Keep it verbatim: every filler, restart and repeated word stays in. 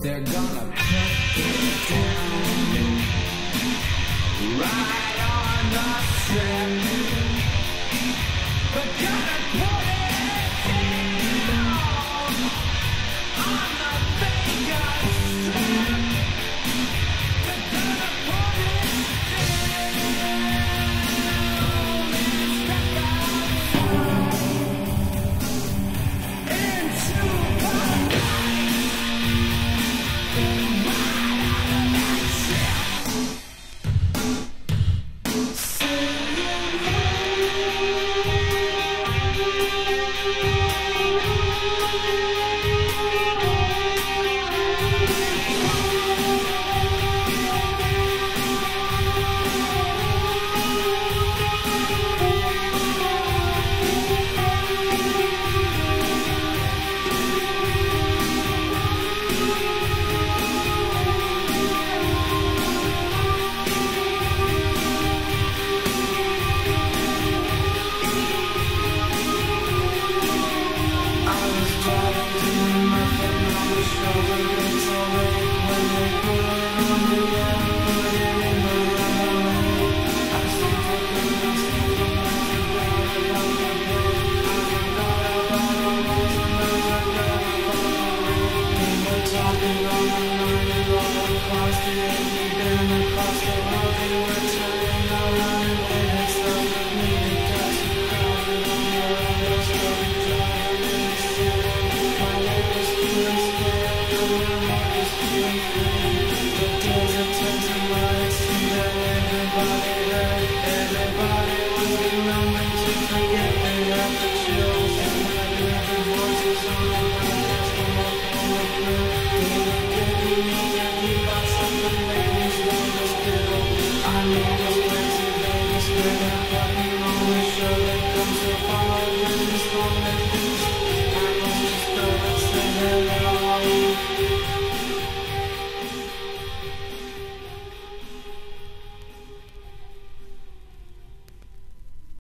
They're gonna put it down right on the strip. They're gonna put it down on the Vegas strip. They're gonna put it down into I